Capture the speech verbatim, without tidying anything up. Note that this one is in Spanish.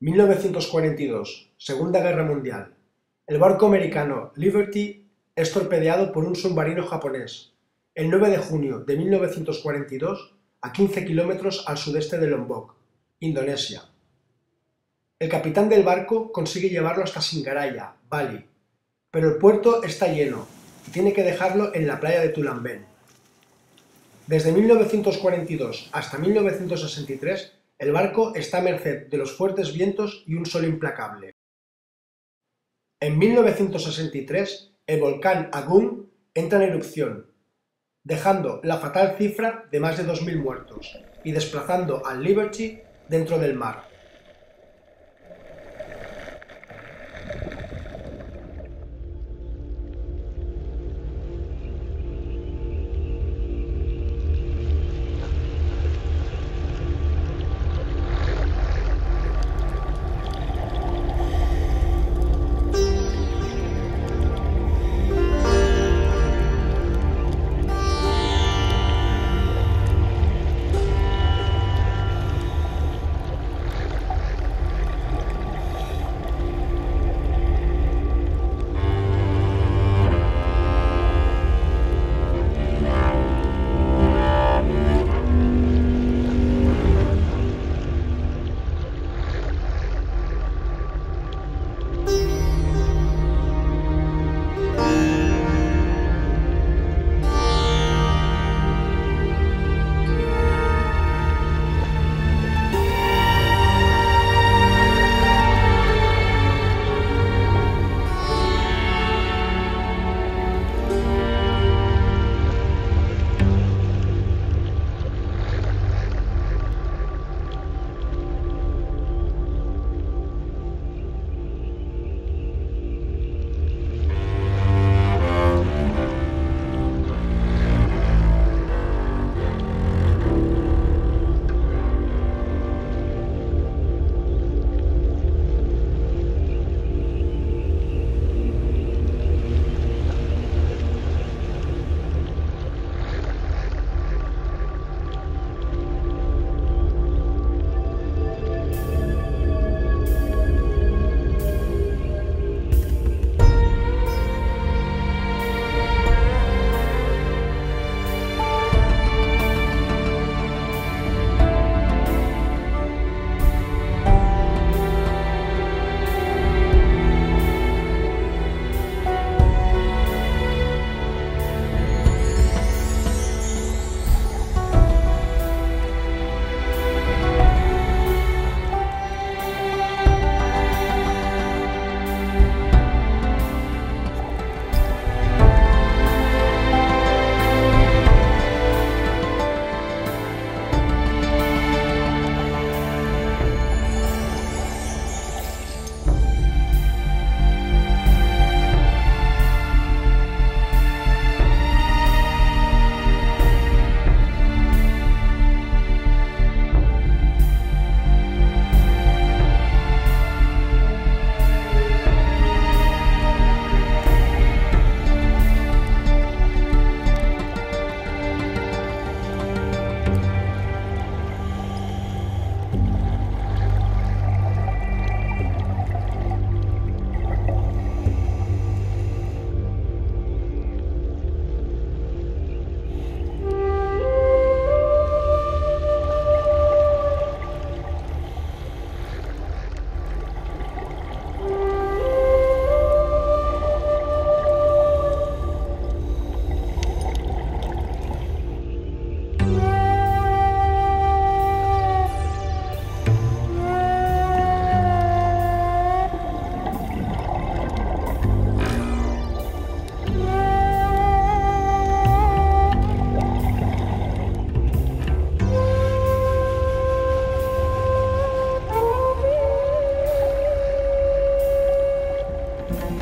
mil novecientos cuarenta y dos, Segunda Guerra Mundial. El barco americano Liberty es torpedeado por un submarino japonés el nueve de junio de mil novecientos cuarenta y dos a quince kilómetros al sudeste de Lombok, Indonesia. El capitán del barco consigue llevarlo hasta Singaraja, Bali, pero el puerto está lleno y tiene que dejarlo en la playa de Tulamben. Desde mil novecientos cuarenta y dos hasta mil novecientos sesenta y tres, el barco está a merced de los fuertes vientos y un sol implacable. En mil novecientos sesenta y tres, el volcán Agung entra en erupción, dejando la fatal cifra de más de dos mil muertos y desplazando al Liberty dentro del mar.